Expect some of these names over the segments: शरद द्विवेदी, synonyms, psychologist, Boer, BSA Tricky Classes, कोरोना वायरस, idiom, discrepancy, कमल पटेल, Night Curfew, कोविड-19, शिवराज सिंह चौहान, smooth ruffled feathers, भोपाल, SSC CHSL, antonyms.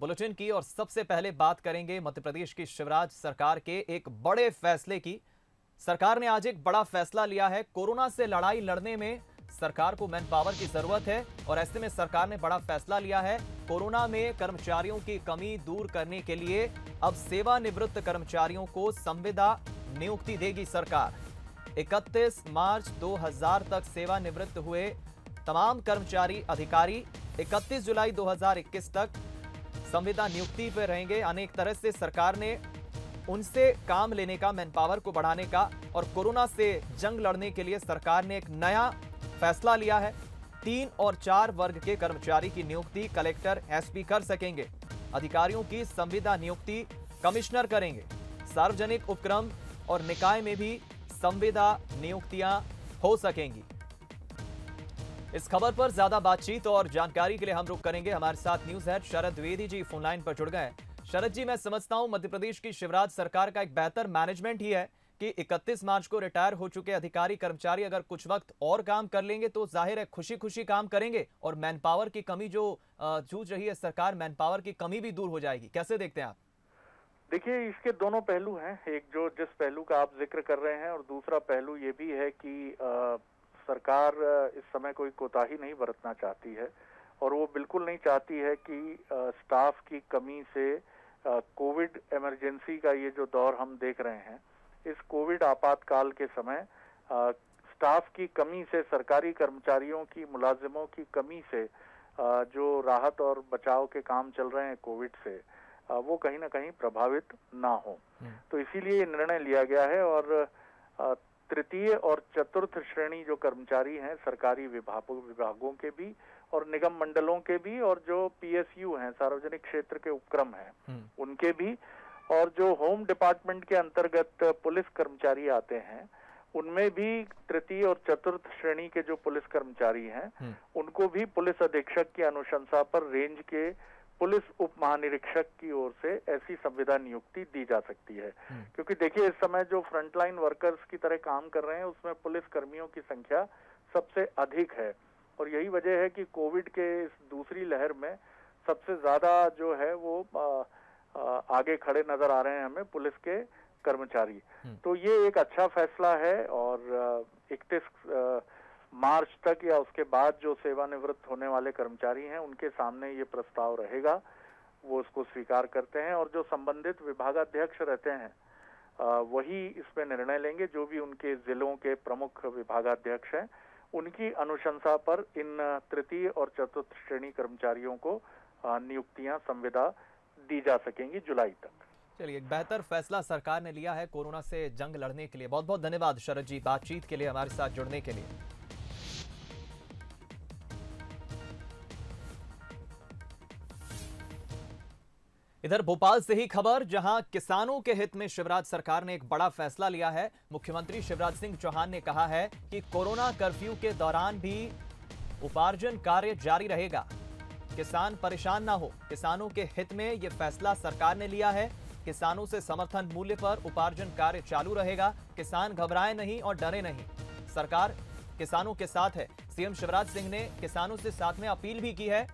Bulletin की और सबसे पहले बात करेंगे मध्य प्रदेश की शिवराज सरकार के एक बड़े फैसले की। सरकार ने आज एक बड़ा फैसला लिया है। कोरोना से लड़ाई लड़ने में सरकार को मैन पावर की जरूरत है और ऐसे में सरकार ने बड़ा फैसला लिया है। कोरोना में कर्मचारियों की कमी दूर करने के लिए अब सेवानिवृत्त कर्मचारियों को संविदा नियुक्ति देगी सरकार। 31 मार्च 2000 तक सेवानिवृत्त हुए तमाम कर्मचारी अधिकारी 31 जुलाई 2021 तक संविदा नियुक्ति पर रहेंगे। अनेक तरह से सरकार ने उनसे काम लेने का, मैन पावर को बढ़ाने का और कोरोना से जंग लड़ने के लिए सरकार ने एक नया फैसला लिया है। 3 और 4 वर्ग के कर्मचारी की नियुक्ति कलेक्टर एसपी कर सकेंगे। अधिकारियों की संविदा नियुक्ति कमिश्नर करेंगे। सार्वजनिक उपक्रम और निकाय में भी संविदा नियुक्तियां हो सकेंगी। इस खबर पर ज्यादा बातचीत और जानकारी के लिए हम रुक करेंगे। हमारे साथ news head शरद द्विवेदी ji phone line पर जुड़ गए हैं। शरद जी, मैं समझता हूं मध्य प्रदेश की शिवराज सरकार का एक बेहतर मैनेजमेंट ही है कि 31 मार्च को रिटायर हो चुके अधिकारी कर्मचारी अगर कुछ वक्त और काम कर लेंगे तो जाहिर है खुशी खुशी काम करेंगे और मैन पावर की कमी जो जूझ रही है सरकार, मैन पावर की कमी भी दूर हो जाएगी। कैसे देखते हैं आप? देखिए, इसके दोनों पहलू हैं। एक जो जिस पहलू का आप जिक्र कर रहे हैं और दूसरा पहलू ये भी है कि सरकार इस समय कोई कोताही नहीं बरतना चाहती है और वो बिल्कुल नहीं चाहती है कि स्टाफ की कमी से कोविड इमरजेंसी का ये जो दौर हम देख रहे हैं, इस कोविड आपातकाल के समय स्टाफ की कमी से, सरकारी कर्मचारियों की, मुलाजिमों की कमी से जो राहत और बचाव के काम चल रहे हैं कोविड से, वो कहीं ना कहीं प्रभावित ना हो। तो इसीलिए ये निर्णय लिया गया है। और तृतीय और चतुर्थ श्रेणी जो कर्मचारी हैं सरकारी विभागों के भी और निगम मंडलों के भी, और जो पीएसयू हैं सार्वजनिक क्षेत्र के उपक्रम हैं उनके भी, और जो होम डिपार्टमेंट के अंतर्गत पुलिस कर्मचारी आते हैं उनमें भी तृतीय और चतुर्थ श्रेणी के जो पुलिस कर्मचारी हैं उनको भी पुलिस अधीक्षक की अनुशंसा पर रेंज के पुलिस उप महानिरीक्षक की ओर से ऐसी संविदा नियुक्ति दी जा सकती है। क्योंकि देखिए, इस समय जो फ्रंटलाइन वर्कर्स की तरह काम कर रहे हैं उसमें पुलिस कर्मियों की संख्या सबसे अधिक है और यही वजह है कि कोविड के इस दूसरी लहर में सबसे ज्यादा जो है वो आगे खड़े नजर आ रहे हैं हमें पुलिस के कर्मचारी। तो ये एक अच्छा फैसला है और 31 मार्च तक या उसके बाद जो सेवानिवृत्त होने वाले कर्मचारी हैं उनके सामने ये प्रस्ताव रहेगा, वो उसको स्वीकार करते हैं और जो संबंधित विभागाध्यक्ष रहते हैं वही इसमें निर्णय लेंगे। जो भी उनके जिलों के प्रमुख विभागाध्यक्ष हैं उनकी अनुशंसा पर इन तृतीय और चतुर्थ श्रेणी कर्मचारियों को नियुक्तियां संविदा दी जा सकेंगी जुलाई तक। चलिए, एक बेहतर फैसला सरकार ने लिया है कोरोना से जंग लड़ने के लिए। बहुत बहुत धन्यवाद शरद जी बातचीत के लिए, हमारे साथ जुड़ने के लिए। इधर भोपाल से ही खबर, जहां किसानों के हित में शिवराज सरकार ने एक बड़ा फैसला लिया है। मुख्यमंत्री शिवराज सिंह चौहान ने कहा है कि कोरोना कर्फ्यू के दौरान भी उपार्जन कार्य जारी रहेगा, किसान परेशान ना हो। किसानों के हित में यह फैसला सरकार ने लिया है। किसानों से समर्थन मूल्य पर उपार्जन कार्य चालू रहेगा। किसान घबराए नहीं और डरे नहीं, सरकार किसानों के साथ है। सीएम शिवराज सिंह ने किसानों से साथ में अपील भी की है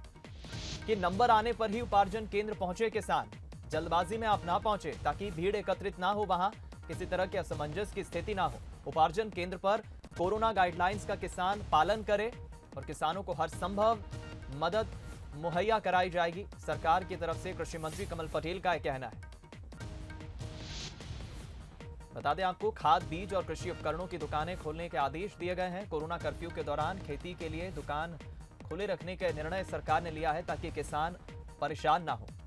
कि नंबर आने पर ही उपार्जन केंद्र पहुंचे किसान, जल्दबाजी में आप ना पहुंचे ताकि भीड़ एकत्रित ना हो, वहां किसी तरह की असमंजस की स्थिति ना हो। उपार्जन केंद्र पर कोरोना गाइडलाइंस का किसान पालन करे और किसानों को हर संभव मदद मुहैया कराई जाएगी, सरकार की तरफ से कृषि मंत्री कमल पटेल का कहना है। बता दें आपको, खाद, बीज और कृषि उपकरणों की दुकानें खोलने के आदेश दिए गए हैं। कोरोना कर्फ्यू के दौरान खेती के लिए दुकान खुले रखने का निर्णय सरकार ने लिया है ताकि किसान परेशान ना हो।